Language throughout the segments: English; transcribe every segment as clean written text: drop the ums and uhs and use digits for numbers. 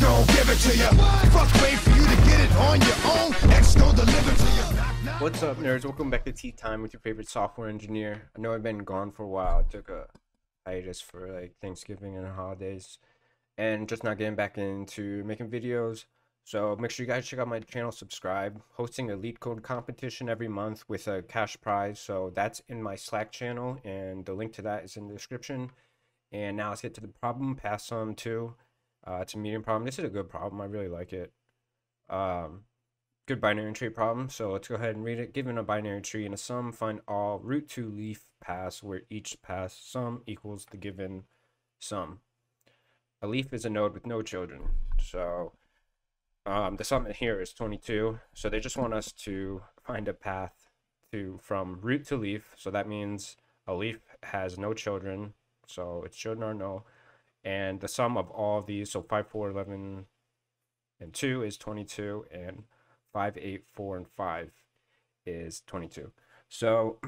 gon' give it to you. Fuck, wait for you to get it on your own. X gon' deliver to you. What's up, nerds? Welcome back to Tea Time with your favorite software engineer. I know I've been gone for a while. I took a hiatus for like Thanksgiving and holidays, and just not getting back into making videos. So make sure you guys check out my channel, subscribe. Hosting a LeetCode competition every month with a cash prize. So that's in my Slack channel, and the link to that is in the description. And now let's get to the problem. Pass some too. It's a medium problem. This is a good problem. I really like it. Good binary tree problem. So let's go ahead and read it. Given a binary tree and a sum, find all root 2 leaf paths where each path sum equals the given sum. A leaf is a node with no children. So the sum here is 22. So they just want us to find a path from root to leaf. So that means a leaf has no children. So its children are null. And the sum of all of these, so 5, 4, 11, and 2 is 22, and 5, 8, 4, and 5 is 22. So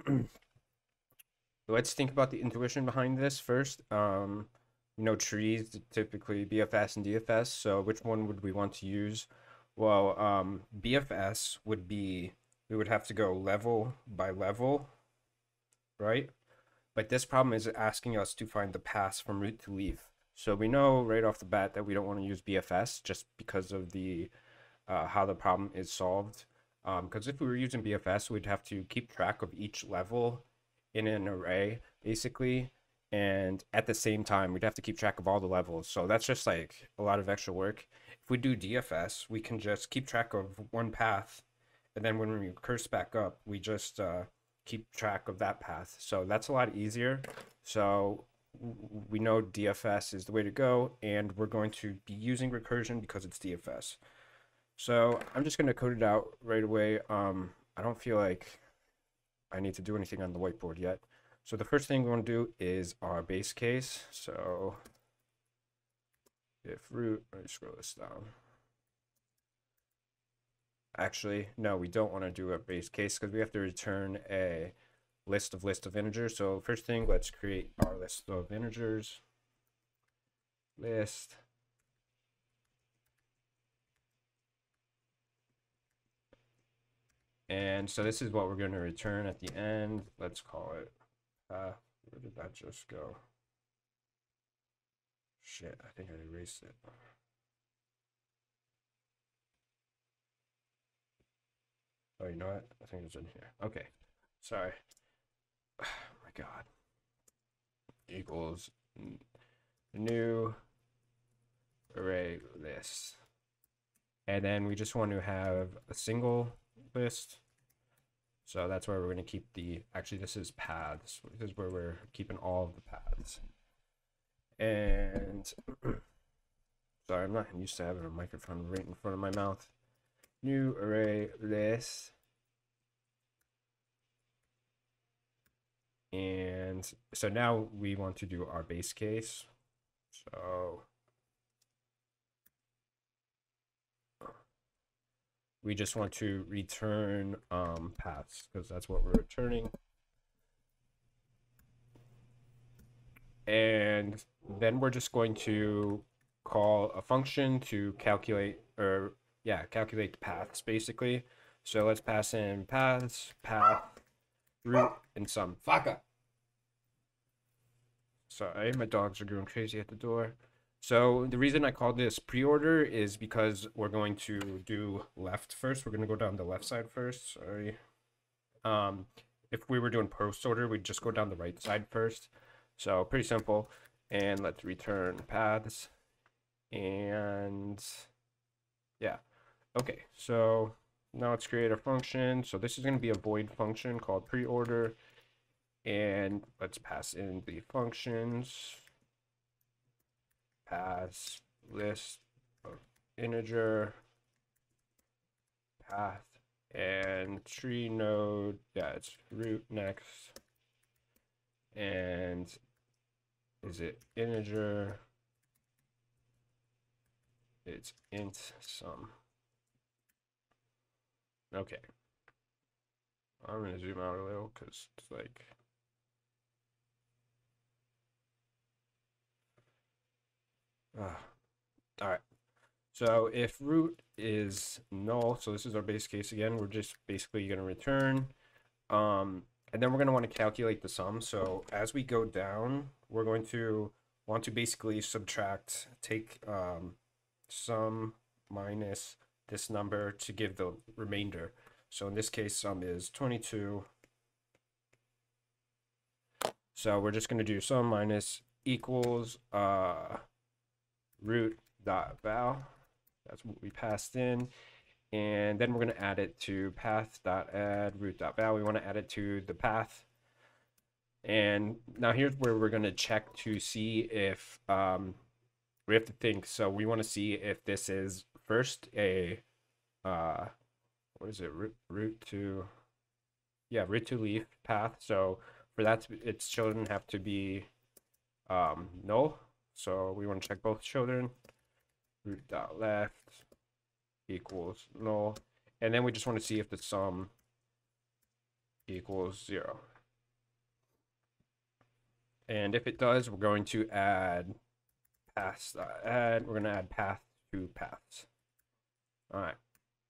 let's think about the intuition behind this first. You know, trees typically BFS and DFS, so which one would we want to use? Well, BFS would be, we would have to go level by level, right? But this problem is asking us to find the paths from root to leaf. So we know right off the bat that we don't want to use BFS just because of the how the problem is solved. Because if we were using BFS, we'd have to keep track of each level in an array, basically. And at the same time, we'd have to keep track of all the levels. So that's just like a lot of extra work. If we do DFS, we can just keep track of one path. And then when we recurse back up, we just keep track of that path. So that's a lot easier. So we know DFS is the way to go, and we're going to be using recursion because it's DFS. So I'm just going to code it out right away. I don't feel like I need to do anything on the whiteboard yet. So the first thing we're going to do is our base case. So if root, let me scroll this down. Actually, no, we don't want to do a base case because we have to return a list of integers. So first thing, let's create our list of integers. List. And so this is what we're going to return at the end. Let's call it, where did that just go? Shit, I think I erased it. Oh, you know what? I think it's in here. Okay. Sorry. Oh my God. Equals new array list. And then we just want to have a single list. So that's where we're going to keep the, actually this is paths. This is where we're keeping all of the paths. And sorry, I'm not used to having a microphone right in front of my mouth. New array list, and so now we want to do our base case. So we just want to return paths because that's what we're returning. And then we're just going to call a function to calculate, or yeah, calculate paths basically. So let's pass in paths, path, root, and sum. Fucker. Sorry, my dogs are going crazy at the door. So the reason I call this pre-order is because we're going to do left first. We're going to go down the left side first. Sorry. If we were doing post-order, we'd just go down the right side first. So pretty simple. And let's return paths. And yeah. Okay, so now let's create a function. So this is going to be a void function called preorder, and let's pass in the functions, pass list of integer, path, and tree node. Yeah, it's root next, and is it integer? It's int sum. Okay, I'm going to zoom out a little because it's like, all right. So if root is null, so this is our base case again, we're just basically going to return, and then we're going to want to calculate the sum. So as we go down, we're going to want to basically subtract, take sum minus this number to give the remainder. So in this case, sum is 22. So we're just going to do sum minus equals root dot val. That's what we passed in. And then we're going to add it to path.add root.val. We want to add it to the path. And now here's where we're going to check to see if we have to think. So we want to see if this is first a, what is it, root to leaf path. So for that, its children have to be null. So we want to check both children. Root.left equals null, and then we just want to see if the sum equals 0. And if it does, we're going to add path.add. We're going to add path to paths. All right,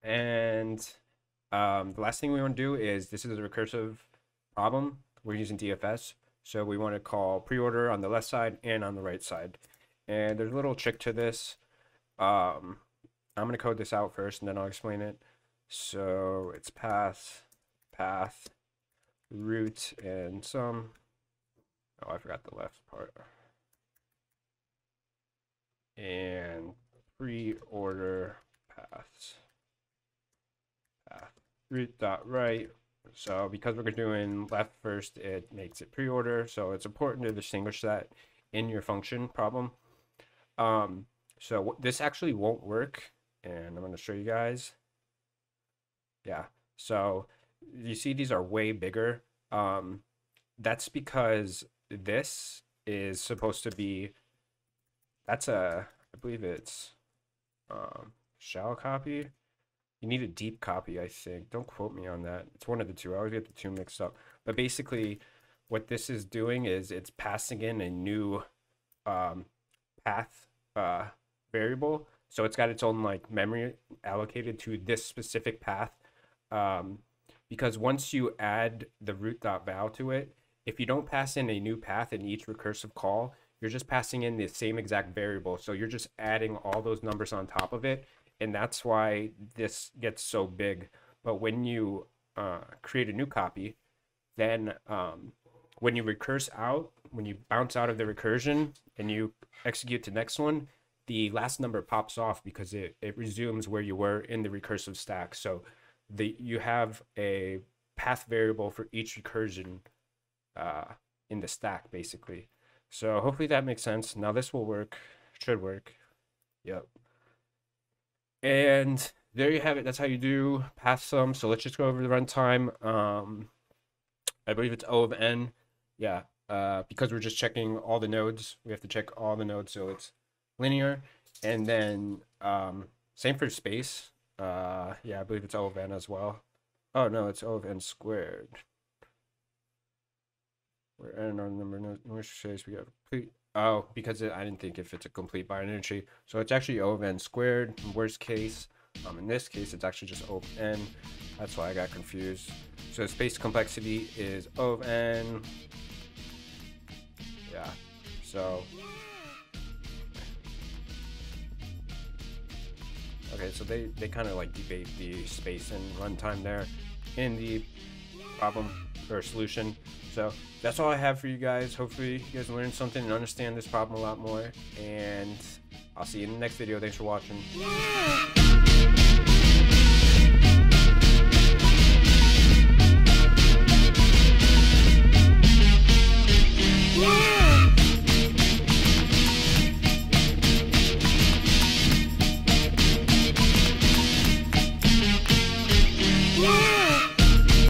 and the last thing we want to do is, this is a recursive problem. We're using DFS, so we want to call pre-order on the left side and on the right side. And there's a little trick to this. I'm going to code this out first and then I'll explain it. So it's path, root, and sum. Oh, I forgot the left part. And pre-order path, root dot right. So because we're doing left first, it makes it pre-order. So it's important to distinguish that in your function problem. So this actually won't work. And I'm going to show you guys. Yeah, so you see these are way bigger. That's because this is supposed to be, that's a, I believe it's shallow copy. You need a deep copy, I think. Don't quote me on that. It's one of the two. I always get the two mixed up. But basically what this is doing is it's passing in a new path variable. So it's got its own like memory allocated to this specific path, because once you add the root.val to it, if you don't pass in a new path in each recursive call, you're just passing in the same exact variable. So you're just adding all those numbers on top of it. And that's why this gets so big. But when you create a new copy, then when you recurse out, when you bounce out of the recursion and you execute the next one, the last number pops off because it resumes where you were in the recursive stack. So you have a path variable for each recursion in the stack, basically. So hopefully that makes sense. Now this will work, should work. Yep. And there you have it. That's how you do path sum. So let's just go over the runtime. I believe it's O of N. Yeah, because we're just checking all the nodes. We have to check all the nodes, so it's linear. And then same for space. Yeah, I believe it's O of N as well. Oh no, it's O of N squared. We're adding our number of space. We got complete. Oh, because I didn't think if it's a complete binary tree. So it's actually O of N squared. Worst case, in this case, it's actually just O of N. That's why I got confused. So space complexity is O of N. Yeah, so. Okay, so they kind of like debate the space and runtime there in the problem or solution. So that's all I have for you guys. Hopefully you guys learned something and understand this problem a lot more. And I'll see you in the next video. Thanks for watching. Yeah.